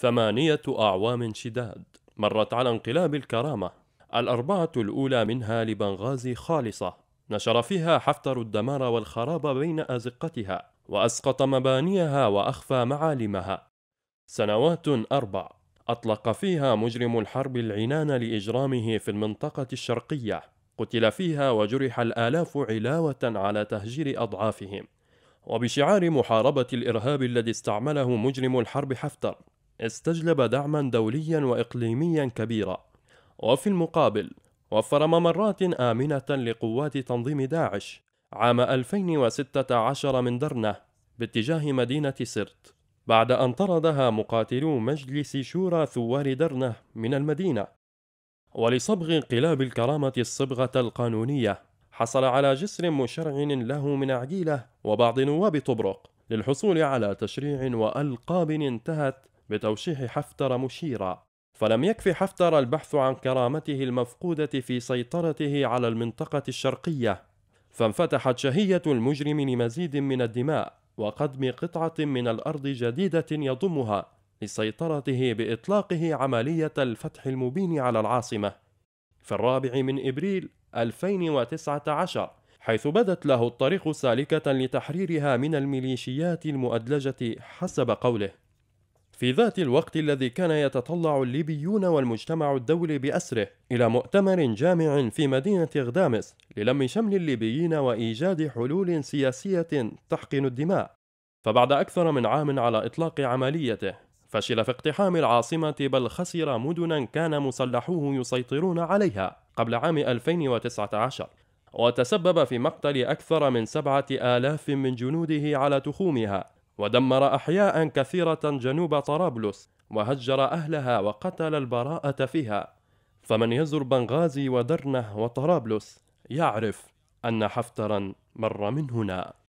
ثمانية أعوام شداد مرت على انقلاب الكرامة، الأربعة الأولى منها لبنغازي خالصة، نشر فيها حفتر الدمار والخراب بين أزقتها وأسقط مبانيها وأخفى معالمها. سنوات أربع أطلق فيها مجرم الحرب العنان لإجرامه في المنطقة الشرقية، قتل فيها وجرح الآلاف علاوة على تهجير أضعافهم، وبشعار محاربة الإرهاب الذي استعمله مجرم الحرب حفتر استجلب دعما دوليا وإقليميا كبيرا. وفي المقابل وفر ممرات آمنة لقوات تنظيم داعش عام 2016 من درنة باتجاه مدينة سرت، بعد أن طردها مقاتلو مجلس شورى ثوار درنة من المدينة. ولصبغ انقلاب الكرامة الصبغة القانونية حصل على جسر مشرع له من عقيلة وبعض نواب طبرق للحصول على تشريع وألقاب انتهت بتوشيح حفتر مشيرا. فلم يكف حفتر البحث عن كرامته المفقودة في سيطرته على المنطقة الشرقية، فانفتحت شهية المجرم لمزيد من الدماء وقدم قطعة من الأرض جديدة يضمها لسيطرته بإطلاقه عملية الفتح المبين على العاصمة في 4 إبريل 2019، حيث بدت له الطريق سالكة لتحريرها من الميليشيات المؤدلجة حسب قوله، في ذات الوقت الذي كان يتطلع الليبيون والمجتمع الدولي بأسره إلى مؤتمر جامع في مدينة غدامس للم شمل الليبيين وإيجاد حلول سياسية تحقن الدماء. فبعد أكثر من عام على إطلاق عمليته فشل في اقتحام العاصمة، بل خسر مدنا كان مسلحوه يسيطرون عليها قبل عام 2019، وتسبب في مقتل أكثر من 7,000 من جنوده على تخومها، ودمر أحياء كثيرة جنوب طرابلس وهجر أهلها وقتل البراءة فيها. فمن يزر بنغازي ودرنة وطرابلس يعرف أن حفترا مر من هنا.